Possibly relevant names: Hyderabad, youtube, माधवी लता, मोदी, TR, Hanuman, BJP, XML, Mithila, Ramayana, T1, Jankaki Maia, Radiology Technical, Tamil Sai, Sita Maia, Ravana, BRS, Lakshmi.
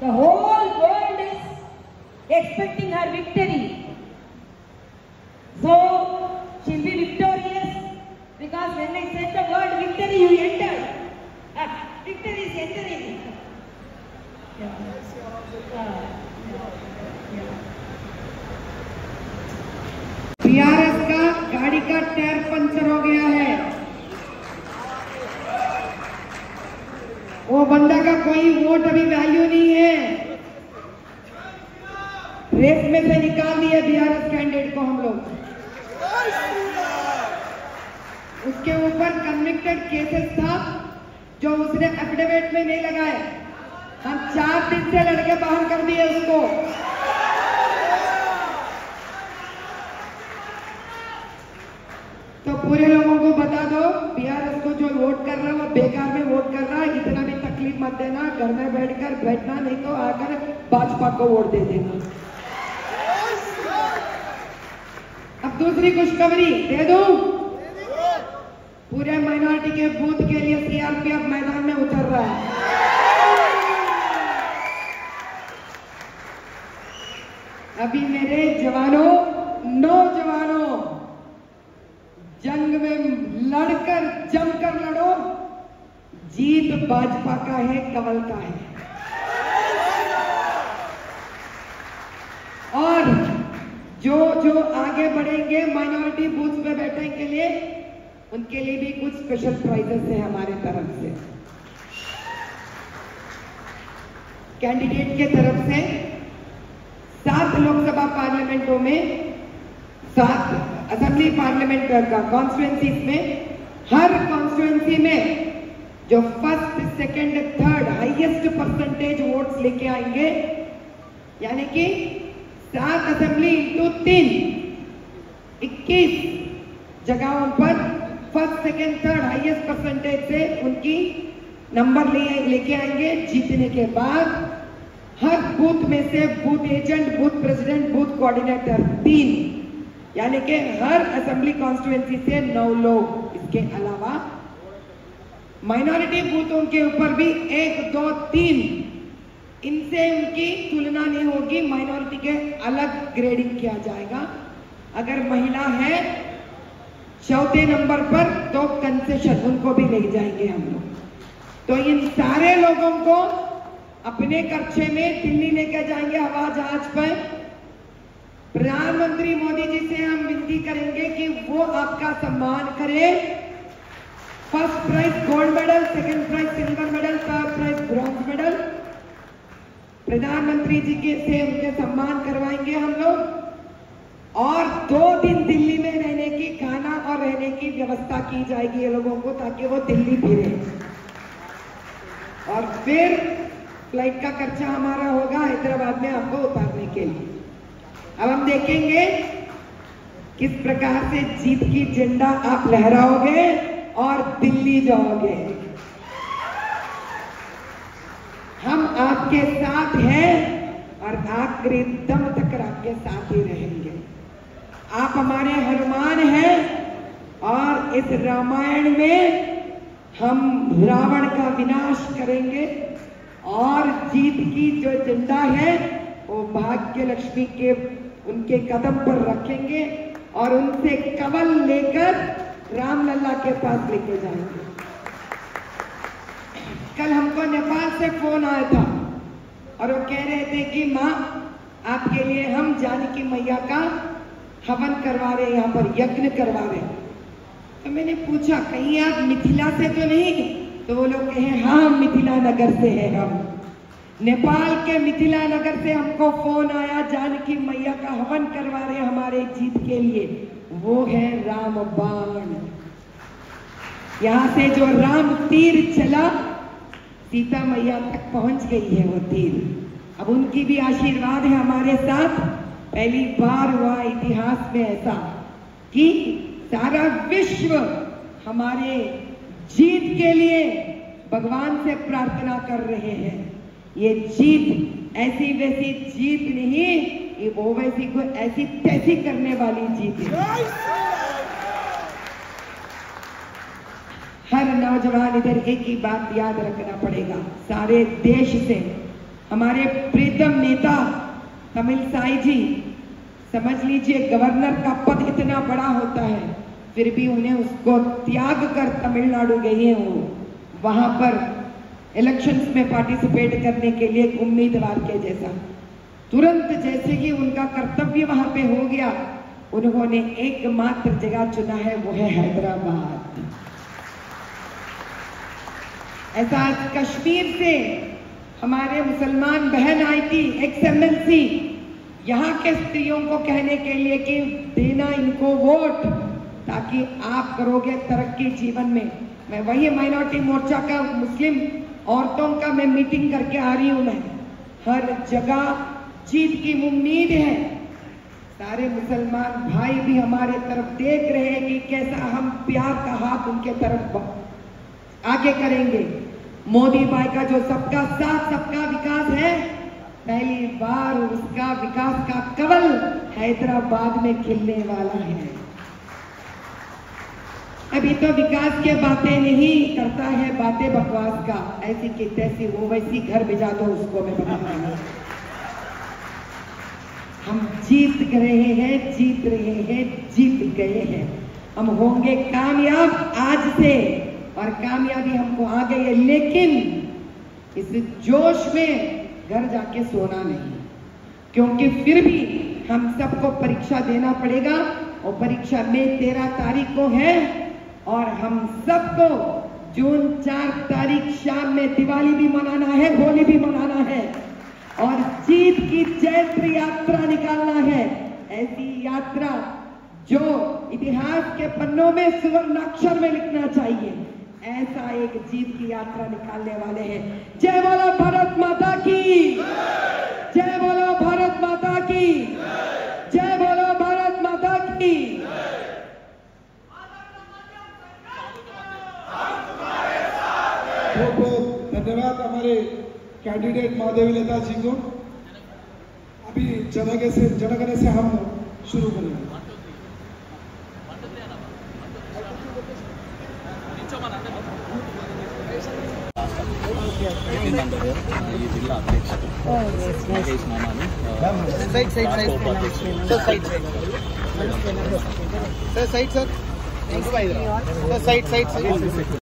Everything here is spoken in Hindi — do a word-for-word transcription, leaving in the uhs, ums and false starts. The whole world is expecting her victory. So she'll be victorious, because when I said the word victory, you entered. Ah, victory is entering. Yeah. Uh, B R S का गाड़ी का टायर पंचर हो गया है, वो बंदा का कोई वोट अभी वैल्यू नहीं है, रेस में से निकाल दिया B R S कैंडिडेट को हम लोग। उसके ऊपर कन्विक्टेड केसेस था जो उसने एफिडेविट में नहीं लगाए, हम चार दिन से लड़के बाहर कर दिए उसको। तो पूरे लोगों को बता दो, B R S को जो वोट कर रहा है वो बेकार में वोट कर रहा है, इतना भी तकलीफ मत देना, घर में बैठकर बैठना, नहीं तो आकर भाजपा को वोट दे देना। अब दूसरी खुशखबरी दे दूं, पूरे माइनॉरिटी के बूथ के लिए C R P अब मैदान में उतर रहा है। अभी मेरे जवानों, नौजवानों, जंग में लड़कर जमकर लड़ो, जीत भाजपा का है, कमल का है। और जो जो आगे बढ़ेंगे माइनॉरिटी बूथ पे बैठने के लिए, उनके लिए भी कुछ स्पेशल प्राइजेस है हमारे तरफ से, कैंडिडेट के तरफ से। सात लोकसभा पार्लियामेंटों में, सात असेंबली पार्लियामेंट का कॉन्स्टिट्यूएंसी में, हर कॉन्स्टिट्यूएंसी में जो first, second, third highest percentage votes लेके आएंगे, यानी कि सात असेंबली इंटू तीन, इक्कीस जगहों पर first, second, third highest percentage से उनकी नंबर लेके आएंगे। जीतने के बाद हर बूथ में से booth agent, booth president, booth coordinator तीन, यानी कि हर असेंबली कॉन्स्टिट्यूएंसी से नौ लोग। इसके अलावा माइनॉरिटी बूथों के ऊपर भी एक, दो, तीन, इनसे उनकी तुलना नहीं होगी, माइनॉरिटी के अलग ग्रेडिंग किया जाएगा। अगर महिला है चौथे नंबर पर तो कंसेशन उनको भी ले जाएंगे हम लोग। तो इन सारे लोगों को अपने कक्षे में दिल्ली लेकर जाएंगे हवाई जहाज पर। प्रधानमंत्री मोदी जी से हम विनती करेंगे कि वो आपका सम्मान करें। First prize gold medal, second prize silver medal, third prize bronze medal प्रधानमंत्री जी के से उनके सम्मान करवाएंगे हम लोग। और दो दिन दिल्ली में रहने की, खाना और रहने की व्यवस्था की जाएगी ये लोगों को, ताकि वो दिल्ली फिरे। और फिर फ्लाइट का खर्चा हमारा होगा हैदराबाद में आपको उतारने के लिए। अब हम देखेंगे किस प्रकार से जीत की झंडा आप लहराओगे और दिल्ली जाओगे। हम आपके साथ हैं और आखिरी दम तक आपके साथ ही रहेंगे। आप हमारे हनुमान हैं और इस रामायण में हम रावण का विनाश करेंगे। और जीत की जो झंडा है वो भाग्य लक्ष्मी के उनके कदम पर रखेंगे और उनसे कमल लेकर रामलला के पास लेके जाएंगे। कल हमको नेपाल से फोन आया था और वो कह रहे थे कि माँ आपके लिए हम जानकी मैया का हवन करवा रहे हैं, यहाँ पर यज्ञ करवा रहे हैं। तो मैंने पूछा कहीं आप मिथिला से तो नहीं, तो वो लोग कहे हाँ मिथिला नगर से है हम। नेपाल के मिथिला नगर से हमको फोन आया, जानकी मैया का हवन करवा रहे हमारे जीत के लिए, वो है राम बाण। यहाँ से जो राम तीर चला सीता मैया तक पहुंच गई है वो तीर। अब उनकी भी आशीर्वाद है हमारे साथ। पहली बार हुआ इतिहास में ऐसा कि सारा विश्व हमारे जीत के लिए भगवान से प्रार्थना कर रहे हैं। ये जीत ऐसी वैसी जीत नहीं, ये वो वैसी को ऐसी तैसी करने वाली जीत है। हर नौजवान इधर एक ही बात याद रखना पड़ेगा, सारे देश से हमारे प्रीतम नेता तमिल साई जी, समझ लीजिए गवर्नर का पद इतना बड़ा होता है फिर भी उन्हें उसको त्याग कर तमिलनाडु गई हैं वो, वहाँ पर इलेक्शंस में पार्टिसिपेट करने के लिए उम्मीदवार के जैसा। तुरंत जैसे ही उनका कर्तव्य वहाँ पे हो गया, उन्होंने एकमात्र जगह चुना है वो है हैदराबाद। ऐसा आज कश्मीर से हमारे मुसलमान बहन आई थी एक्स एम एल सी, यहाँ के स्त्रियों को कहने के लिए कि देना इनको वोट ताकि आप करोगे तरक्की जीवन में। मैं वही माइनॉरिटी मोर्चा का मुस्लिम औरतों का मैं मीटिंग करके आ रही हूँ, मैं हर जगह जीत की उम्मीद है। सारे मुसलमान भाई भी हमारे तरफ देख रहे हैं कि कैसा हम प्यार का हाथ उनके तरफ आगे करेंगे। मोदी भाई का जो सबका साथ सबका विकास है, पहली बार उसका विकास का कवल हैदराबाद में खिलने वाला है। अभी तो विकास के बातें नहीं करता है, बातें बकवास का, ऐसी की तैसी वो वैसी घर भिजा दो उसको, मैं बताऊंगा। हम जीत रहे हैं, जीत रहे हैं, जीत गए हैं, हम होंगे कामयाब आज से, और कामयाबी हमको आ गई है। लेकिन इस जोश में घर जाके सोना नहीं, क्योंकि फिर भी हम सबको परीक्षा देना पड़ेगा, और परीक्षा में तेरह तारीख को है, और हम सबको जून चार तारीख शाम में दिवाली भी मनाना है, होली भी मनाना है, और जीत की चैत्र यात्रा निकालना है। ऐसी यात्रा जो इतिहास के पन्नों में सुवर्णाक्षर में लिखना चाहिए, ऐसा एक जीत की यात्रा निकालने वाले हैं। जय बोलो भारत माता की, जय बोलो भारत माता की, जय बोलो भारत माता की। बहुत बहुत धन्यवाद हमारे कैंडिडेट माधवी लता जी को। अभी जनगण से जनगण से हम शुरू करेंगे। Sir side sir, sir side sir.